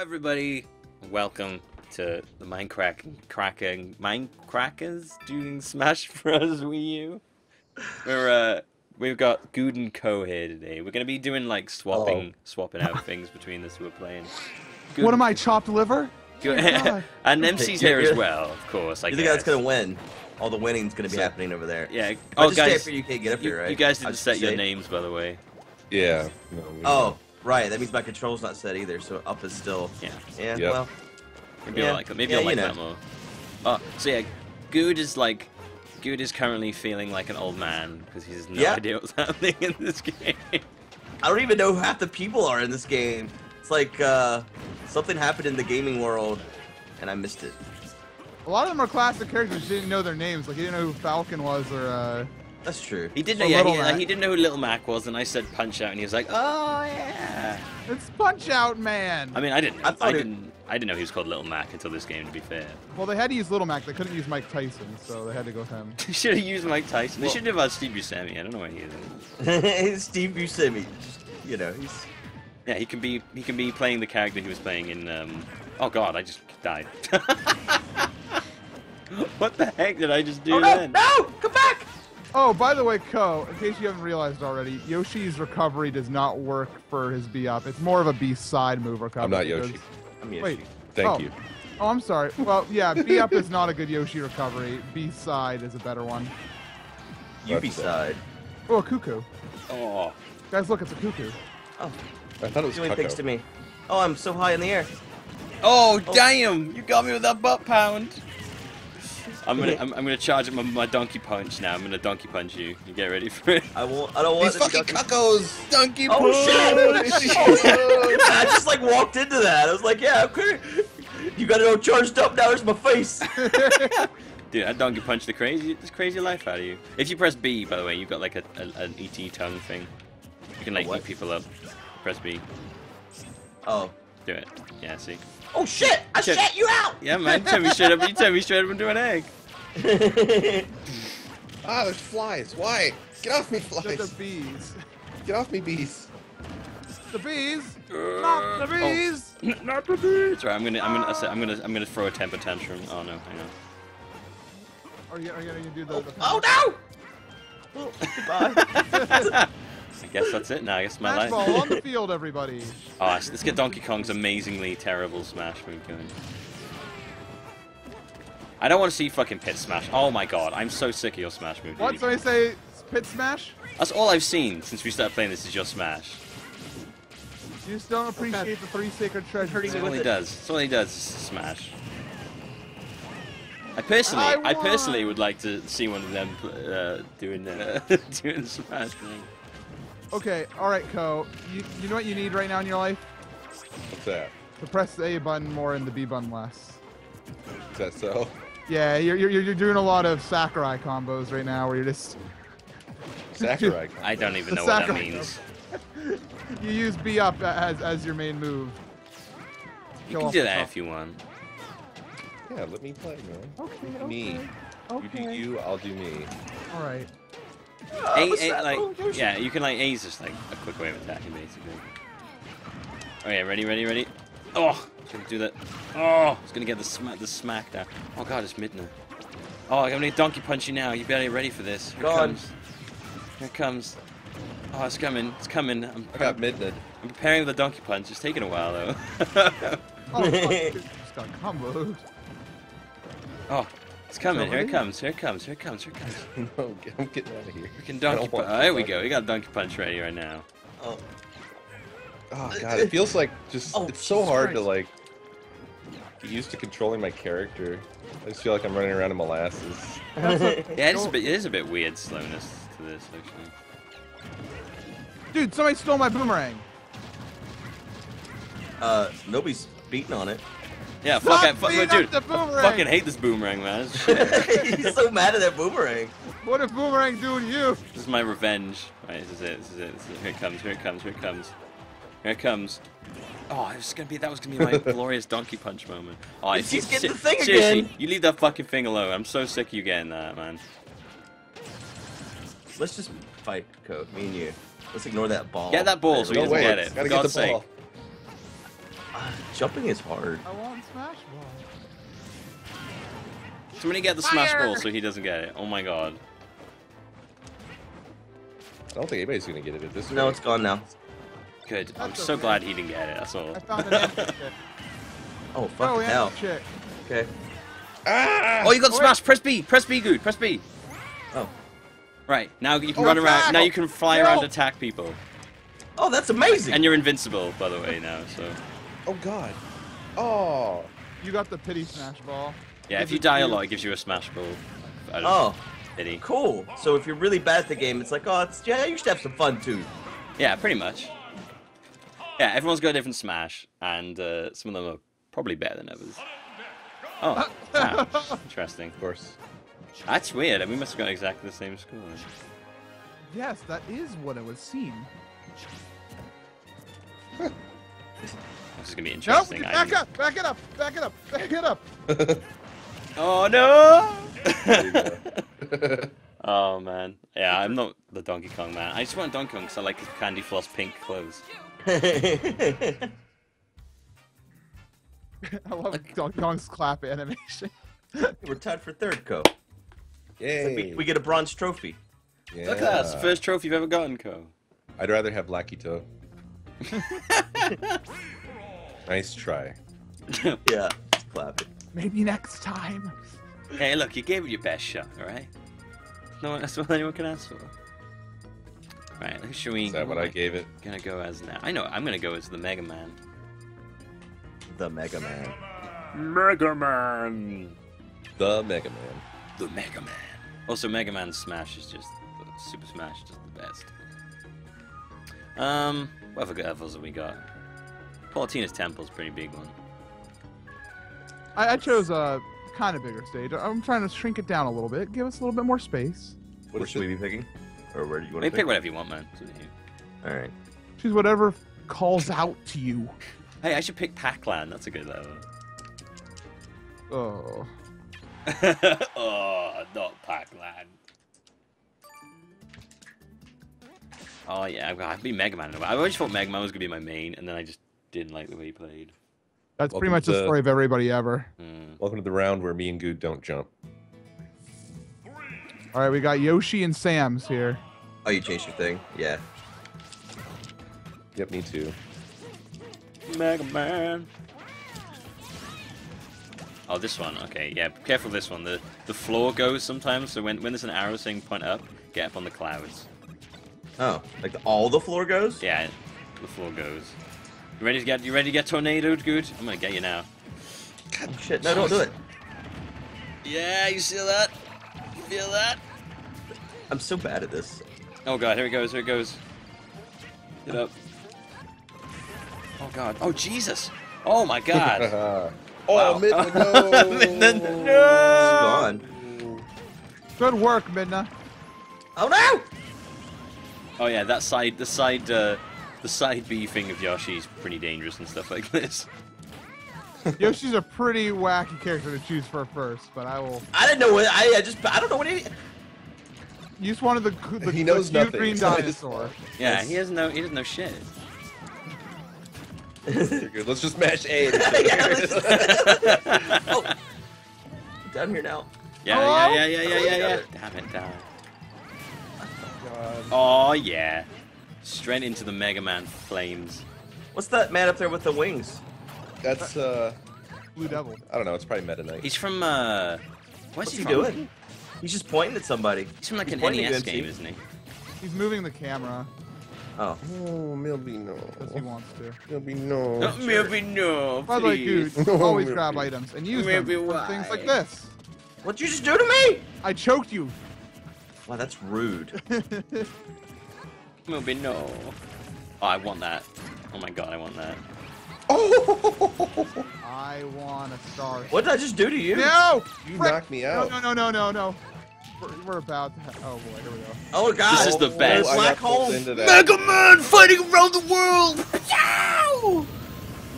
everybody, welcome to the Minecrackers doing Smash Bros. Wii U. We've got Guud and Co here today. We're gonna be doing like swapping out things between us who are playing. Good. What am I, chopped liver? And MC's here as well, of course. I guess. You think that's gonna win? All the winning's gonna be happening over there. Yeah. Oh, guys, you can't get up here, right? You guys didn't set your names, by the way. Yeah. No, oh. Right, that means my control's not set either, so up is still... Yeah. Yeah, yep. Well... Maybe I'll like that. Maybe I'll like that more. Oh, so yeah, Guud is currently feeling like an old man, because he has no idea what's happening in this game. I don't even know who half the people are in this game. It's like, something happened in the gaming world, and I missed it. A lot of them are classic characters who didn't know their names. Like, he didn't know who Falcon was, or, That's true. He didn't know. Yeah, he didn't know who Little Mac was, and I said Punch Out, and he was like, "Oh yeah, it's Punch Out, man." I mean, I didn't. I didn't know he was called Little Mac until this game, to be fair. Well, they had to use Little Mac. They couldn't use Mike Tyson, so they had to go with him. They should have used Mike Tyson. Well, they should have had Steve Buscemi. I don't know where he is. Steve Buscemi. You know, he's. Yeah, he can be playing the character he was playing in. Oh God, I just died. What the heck did I just do then? No! Come back! Oh, by the way, Co, in case you haven't realized already, Yoshi's recovery does not work for his B-up. It's more of a B-side move recovery. I'm not Yoshi. I'm Yoshi. Wait. Thank you. Oh, I'm sorry. Well, yeah, B-up is not a good Yoshi recovery. B-side is a better one. You B-side. Oh, a cuckoo. Oh. Guys, look, it's a cuckoo. Oh. I thought it was doing things to me. Oh, I'm so high in the air. Oh, oh. Damn! You got me with that butt pound. I'm gonna charge up my donkey punch now. I'm gonna donkey punch you. You get ready for it. I don't want these fucking cuckos. Donkey punch. Oh shit! I just like walked into that. I was like, yeah, okay. You got it all charged up now. There's my face. Dude, I donkey punch the crazy life out of you. If you press B, by the way, you've got like an ET tongue thing. You can like eat people up. Press B. Oh. Do it. Yeah. See. Oh shit! I shat you out! Yeah man, tell me straight up, you tell me straight up into an egg. Ah, there's flies. Why? Get off me, flies. Just the bees. Get off me, bees. The bees! Not the bees! Oh. Not the bees! Right, I'm gonna throw a temper tantrum. Oh no, hang on. Are you gonna do the Oh no! Well, goodbye. I guess that's it now. I guess my life. Smash ball on the field, everybody. Oh, let's get Donkey Kong's amazingly terrible smash move going. I don't want to see fucking pit smash. Oh my god, I'm so sick of your smash move. What? Somebody say pit smash? That's all I've seen since we started playing this is your smash. You just don't appreciate the three sacred treasures. That's all he does. That's all he does is smash. I personally would like to see one of them doing smash move. Okay, alright, Co. You know what you need right now in your life? What's that? To press the A button more and the B button less. Is that so? Yeah, you're doing a lot of Sakurai combos right now where you're just... Sakurai combos? I don't even know what that means. You use B up as your main move. You can do that if you want. Yeah, let me play, man. Okay. Me. Okay. You do you, I'll do me. Alright. You can like A is just like a quick way of attacking basically. Oh yeah, ready. Oh, it's gonna do that. Oh, it's gonna get the smack down. Oh god, it's Midna. Oh, I'm gonna donkey punch you now. You better be ready for this. Here it comes. Oh, it's coming. I got Midna. I'm preparing the donkey punch. It's taking a while though. Oh, it's got combo. Oh. It's coming, here it comes. No, I'm getting out of here. We can donkey punch. There we go, we got donkey punch ready right now. Oh. Oh god, it feels like just, it's so hard to like, get used to controlling my character. I just feel like I'm running around in molasses. it is a bit weird slowness to this, actually. Dude, somebody stole my boomerang! Nobody's beating on it. Yeah, dude, I fucking hate this boomerang, man. He's so mad at that boomerang. What if boomerang doing you? This is my revenge. Right, this is it. Here it comes. Oh, that was gonna be my glorious donkey punch moment. Oh, he's getting the thing again. Seriously, you leave that fucking thing alone. I'm so sick of you getting that, man. Let's just fight, Co. Me and you. Let's ignore that ball. Get that ball so we can get it. For God's sake. Jumping is hard. I want Smash Ball. Somebody get the Smash Ball so he doesn't get it. Oh my god. I don't think anybody's gonna get it at this. No, it's gone now. Good. That's I'm so glad he didn't get it. That's all. I found an empty chick. Oh fucking hell. Chick. Okay. Ah! Oh, you got smashed. Press B. Press B, good. Press B. Oh. Right now you can run around. Now you can fly around, attack people. Oh, that's amazing. And you're invincible, by the way, now. So. Oh god. Oh. You got the pity smash ball. Yeah, if you die a lot, it gives you a smash ball. Oh. Pity. Cool. So if you're really bad at the game, it's like, oh, it's, yeah, you should have some fun too. Yeah, pretty much. Yeah, everyone's got a different Smash, and some of them are probably better than others. Oh, wow. Interesting. Of course. That's weird. We must have got exactly the same score. Yes, that is what it would seem. This is gonna be interesting. Nope, back up! Back it up! Back it up! Back it up! Oh no! Oh man. Yeah, I'm not the Donkey Kong man. I just want Donkey Kong because I like his candy floss pink clothes. I love Donkey Kong's clap animation. We're tied for third, Co. Yay. So we get a bronze trophy. Yeah. Look at that. It's the first trophy you've ever gotten, Co. I'd rather have Lakitu. Nice try. Yeah, clap it. Maybe next time. Hey, look, you gave it your best shot, alright? No, that's all anyone can ask for. Right, who should we... Is that what I gave it? Gonna go as now. I know, I'm gonna go as the Mega Man. The Mega Man. Mega Man! The Mega Man. The Mega Man. Also, Mega Man's Smash is just... Super Smash is just the best. What other good levels have we got? Palutena's Temple's a pretty big one. I chose a kind of bigger stage. I'm trying to shrink it down a little bit. Give us a little bit more space. What should we be picking? Or where do you want to pick? Pick whatever you want, man. All right. Choose whatever calls out to you. Hey, I should pick Pac-Land. That's a good level. Oh. Oh, not Pac-Land. Oh yeah, I'd be Mega Man. I always thought Mega Man was gonna be my main, and then I just didn't like the way he played. That's pretty much the story of everybody ever. Welcome to the round where me and Good don't jump. All right, we got Yoshi and Sam's here. Oh, you changed your thing? Yeah. Yep, me too. Mega Man. Oh, this one. Okay, yeah. Careful this one. The floor goes sometimes. So when there's an arrow saying point up, get up on the clouds. Oh, like all the floor goes? Yeah, the floor goes. You ready to get tornadoed, Good? I'm gonna get you now. God, shit! No, don't do it. Yeah, you see that? Feel that? I'm so bad at this. Oh god, here it goes, here it goes. Get up. Oh god. Oh Jesus. Oh my god. Oh, Midna, no. Midna, no. She's gone. Good work, Midna. Oh no! Oh yeah, that side, the side B thing of Yoshi's pretty dangerous and stuff like this. Yoshi's a pretty wacky character to choose for first, but I will. I didn't know what I don't know what he. You just wanted the he knows nothing. Green dinosaur. Yeah, yes. he doesn't know shit. Good. Let's just mash A. Oh. Down here now. Yeah. Damn it, down. Oh, God. Oh yeah. Straight into the Mega Man flames. What's that man up there with the wings? That's Blue Devil. I don't know. It's probably Meta Knight. He's from what's he doing? He's just pointing at somebody. He's from like an NES game, isn't he? He's moving the camera. Oh. Oh, Millbeeful. Because he wants to. Millbeeful. Millbeeful. By the way, dude, always grab items and use them for things like this. What'd you just do to me? I choked you. Wow, that's rude. Millbeeful. Oh, I want that. Oh my god, I want that. Oh! I want a star. What did I just do to you? No! You knocked me out. No. We're about to have... Oh boy, here we go. Oh god. This is the best. Black hole. Mega Man fighting around the world! Yow!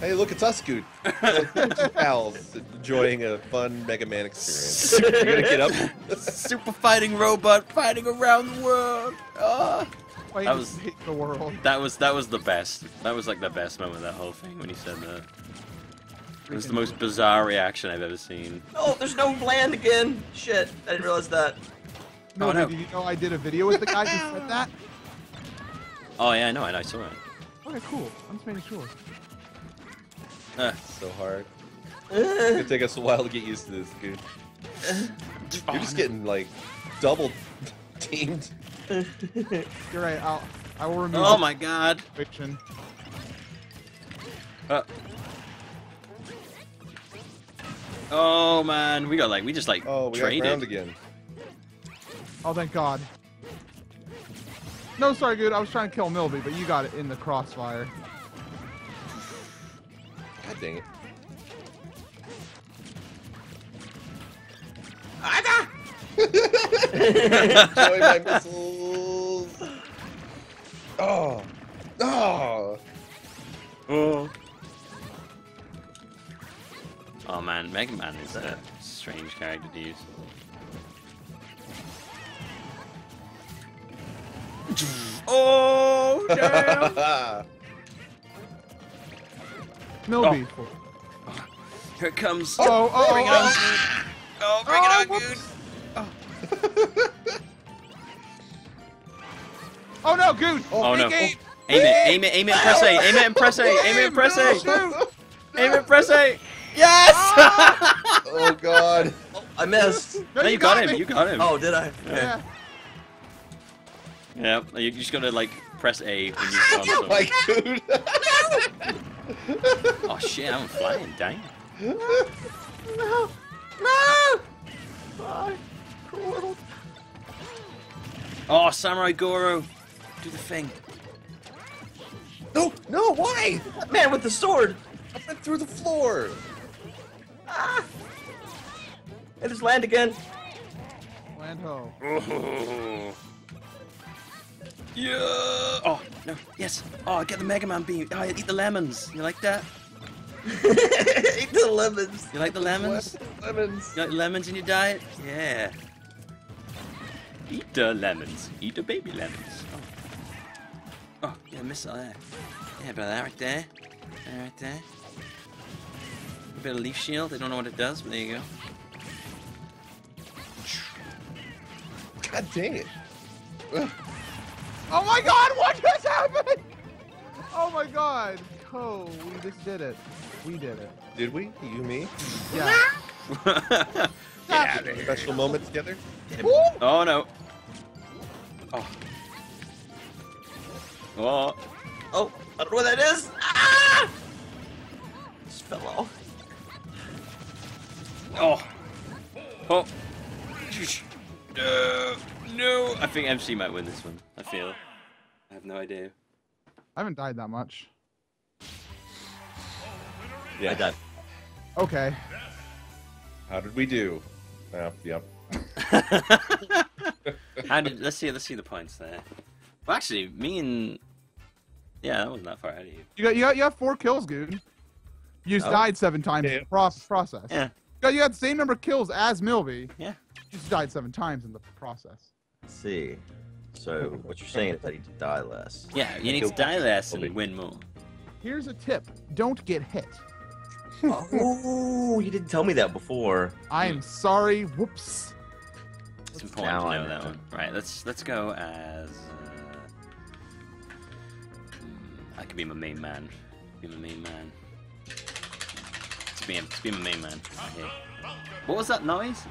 Hey, look, it's us, Scoot. Pals enjoying a fun Mega Man experience. You're gonna get up. Super fighting robot fighting around the world. Oh. That was the world. That was the best. That was like the best moment of that whole thing when he said that. It was the most bizarre reaction I've ever seen. Oh, there's no land again! Shit, I didn't realize that. No, oh, no. Did you know I did a video with the guy who said that? Oh yeah, I know, and I saw it. Okay, cool. I'm just making sure. So hard. It's gonna take us a while to get used to this, dude. You're just getting, like, double teamed. You're right, I will remove... Oh my god! Fiction. Oh man, we got like, oh, we got ground again. Oh, thank god. No, sorry, dude, I was trying to kill Millby, but you got it in the crossfire. God dang it. Aga! Enjoy my missiles! Oh! Oh! Oh! Oh man, Mega Man is a strange character to use. Oh, damn! Millbeeful. Oh. Here it comes. Oh, oh, bring it on, dude. Oh, bring it on, dude. Oh. Oh, no, dude. Oh, oh no. Aim it, aim it, aim it, press A. Aim it and press A. Aim it and press A. Aim it and press A. Yes! Oh, God. Oh, I missed. No, you got him. You got him. Oh, did I? Yeah. Yeah. Yeah, you just gotta like press A when you come. Oh my dude! Oh shit, I'm flying, dang. No! No! No! Bye! Cool. Oh, Samurai Goro! Do the thing. No! No, why? That man with the sword! I went through the floor! Ah! I just land again! Land home. Oh. Yeah! Oh, no, yes! Oh, get the Mega Man beam! Oh, eat the lemons! You like that? Eat the lemons! You like the lemons? Lemons! You like lemons in your diet? Yeah! Eat the lemons! Eat the baby lemons! Oh, oh yeah, missile there. Yeah, about that right there. That right there. A bit of leaf shield, I don't know what it does, but there you go. God dang it! Ugh. Oh my god, what just happened? Oh my god. Oh, we just did it. We did it. Did we? You, me? Yeah. Yeah. Special moment together? Oh no. Oh. Oh. Oh, I don't know what that is. Ah! Just fell off. Oh. Oh. No, I think MC might win this one. I feel it. I have no idea. I haven't died that much. Yeah, I died. Okay. How did we do? Yep. How did? Let's see the points there. Well, actually, me and that wasn't that far out of you. You got 4 kills, dude. You just died 7 times in the process. Yeah. You got the same number of kills as Millby. Yeah. You just died 7 times in the process. Let's see, so what you're saying is that you need to die less. Yeah, you need to die less and win more. Here's a tip: don't get hit. Oh, you didn't tell me that before. I am sorry. Whoops. It's important to know that one. Right, let's go as I could be my main man. Be my main man. Be my main man. Okay. What was that noise?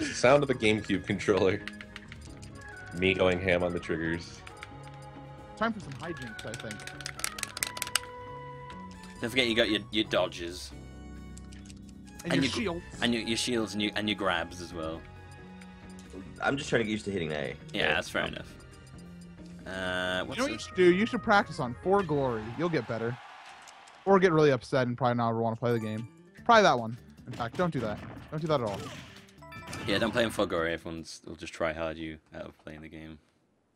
It's the sound of a GameCube controller. Me going ham on the triggers. Time for some hijinks, I think. Don't forget you got your dodges. And your shields. And your shields and your grabs as well. I'm just trying to get used to hitting A. Yeah, that's fair enough. You know what you should do? You should practice on 4 Glory. You'll get better. Or get really upset and probably not want to play the game. Probably that one. In fact, don't do that. Don't do that at all. Yeah, don't play in Full Gory. Everyone's will just try hard you out of playing the game.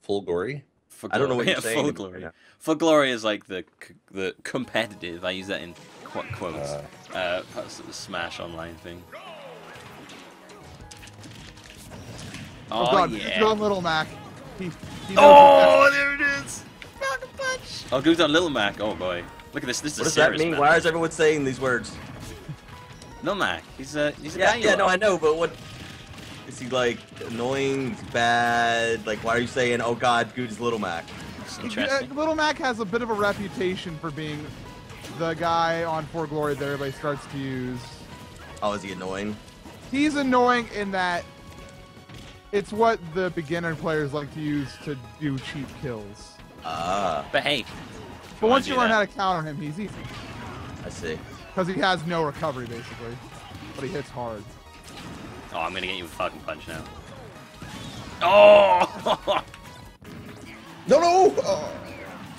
Full Gory? I don't know what you're saying. Full Glory. Yeah. Full Glory is like the competitive. I use that in quotes. The Smash Online thing. Oh god, yeah. Good on Little Mac. He oh, there it is. Rocket punch. Oh, good on Little Mac. Oh boy. Look at this. This is a serious What does that mean? Battle. Why is everyone saying these words? No, Mac. He's a guy. Yeah, no, I know, but what? Is he like annoying? Bad? Like, why are you saying? Oh God, Goot is Little Mac. Little Mac has a bit of a reputation for being the guy on 4 Glory that everybody starts to use. Oh, is he annoying? He's annoying in that it's what the beginner players like to use to do cheap kills. But hey. But once you learn how to counter him, he's easy. I see. Because he has no recovery, basically. But he hits hard. Oh, I'm going to get you a fucking punch now. Oh! No, no!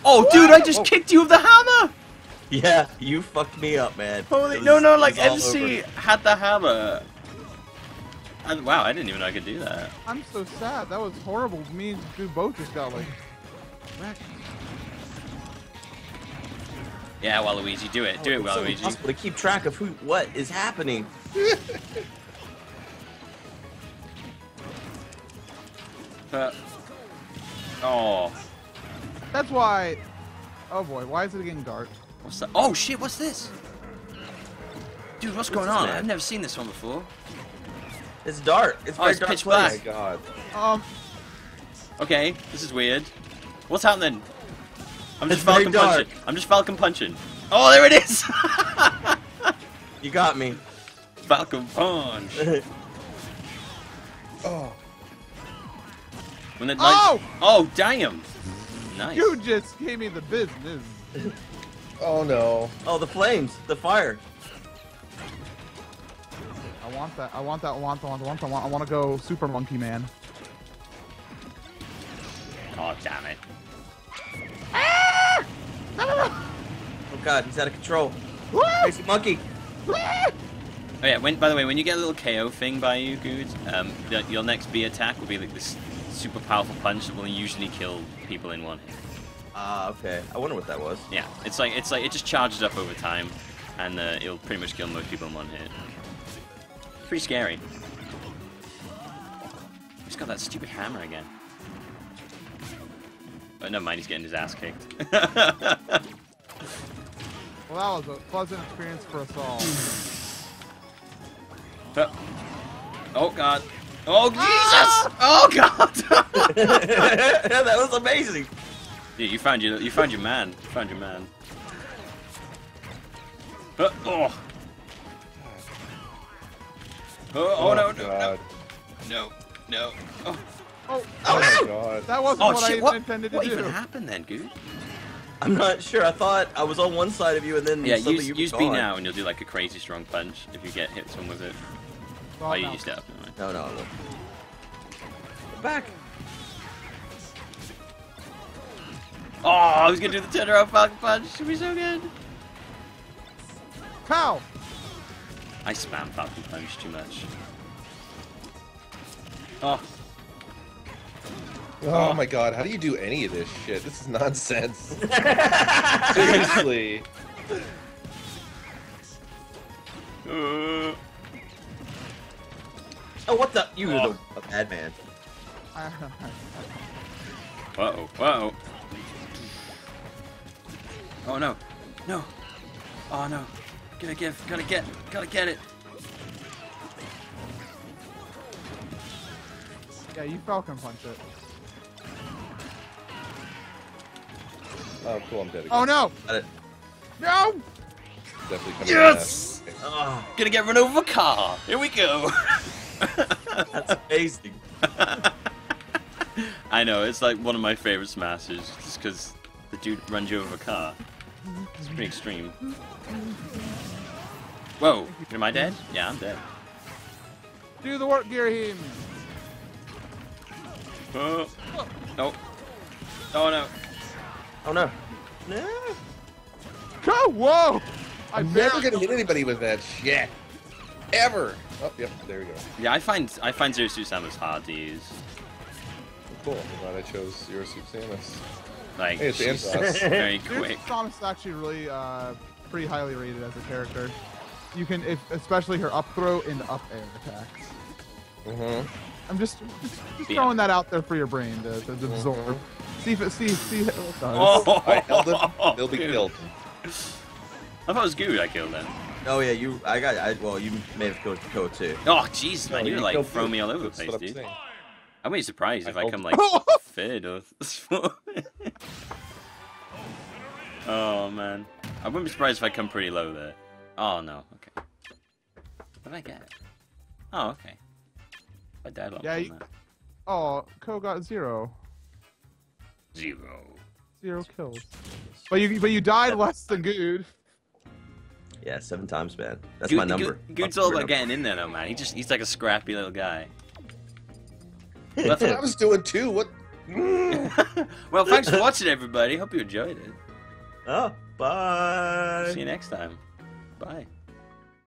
Oh, dude, I just kicked you with the hammer! Yeah, you fucked me up, man. Holy, was, no, no, like, MC had the hammer. And, wow, I didn't even know I could do that. I'm so sad. That was horrible. Me and Dude both just got, like, wrecked. Yeah, Waluigi, do it. Do it, Waluigi. It's impossible to keep track of what is happening. Oh. That's why... Oh boy, why is it getting dark? What's that? Oh shit, what's this? Dude, what's going on? Man? I've never seen this one before. It's dark. It's very dark. Pitch black. Oh my god. Okay, this is weird. What's happening? I'm just Falcon punching. I'm just Falcon punching. Oh, there it is! You got me. Falcon punch. Oh. When the lights... Oh, damn. Nice. You just gave me the business. Oh no. Oh, the flames. The fire. I want that. I want that. I want to go Super Monkey Man. Oh, damn it. Ah! No, no, no. Oh god, he's out of control. Woo! Crazy monkey. Woo! Oh yeah, by the way, when you get a little KO thing by you, Good, your next B attack will be like this super powerful punch that will usually kill people in one hit. Ah, okay. I wonder what that was. Yeah, it just charges up over time, and it'll pretty much kill most people in one hit. It's pretty scary. He's got that stupid hammer again. Oh, never mind, he's getting his ass kicked. Well, that was a pleasant experience for us all. Oh, God. Oh, Jesus! Oh, God! Yeah, that was amazing. Dude, you found your man. You found your man. Oh no, no, no. No, no. Oh. Oh, oh no! God. That wasn't what I intended to do. What even happened then, Goot? I'm not sure. I thought I was on one side of you and then suddenly you were gone. Use B now and you'll do like a crazy strong punch if you get hit someone with it. Oh, you used it up. No, no, no. Back! Oh, I was gonna do the turnaround Falcon Punch. It should be so good. How? I spam Falcon Punch too much. Oh. Oh my god, how do you do any of this shit? This is nonsense. Seriously. Oh, what the? You were the bad man. Uh-oh, uh-oh. Oh no. No. Oh no. Gotta get it. Yeah, you Falcon Punch it. Oh, cool, I'm dead again. Oh, no! Got it. No! Definitely yes! Oh, gonna get run over a car! Here we go! That's amazing. I know, it's like one of my favorite smashes, just because the dude runs you over a car. It's pretty extreme. Whoa, am I dead? Yeah, I'm dead. Do the work, Girahim! No. Oh, no. Oh no! No! Go! Whoa! I'm never gonna hit anybody with that shit, ever. Oh, yep. There we go. Yeah, I find Zero Suit Samus hard to use. Cool. I'm glad I chose Zero Suit Samus. Like, hey, it's very quick. Samus is actually really pretty highly rated as a character. You can, especially her up throw and up air attacks. Mhm. I'm just throwing that out there for your brain to absorb. See if it, see, oh, they'll be killed. I thought it was Goo I killed then. Oh yeah, you. I got. Well, you may have killed Ko too. Oh jeez, man, you're like throwing me all over the place, dude. I wouldn't be surprised if I come like third or fourth. Oh man, I wouldn't be surprised if I come pretty low there. Oh no, okay. What did I get? Oh okay. I died off. Yeah. You... Oh, Ko got zero kills. But you died less than Good. Yeah, 7 times, man. That's my number. Good's all about getting in there, though, man. He's like a scrappy little guy. That's what I was doing too. What? Well, thanks for watching, everybody. Hope you enjoyed it. Oh, bye. See you next time. Bye.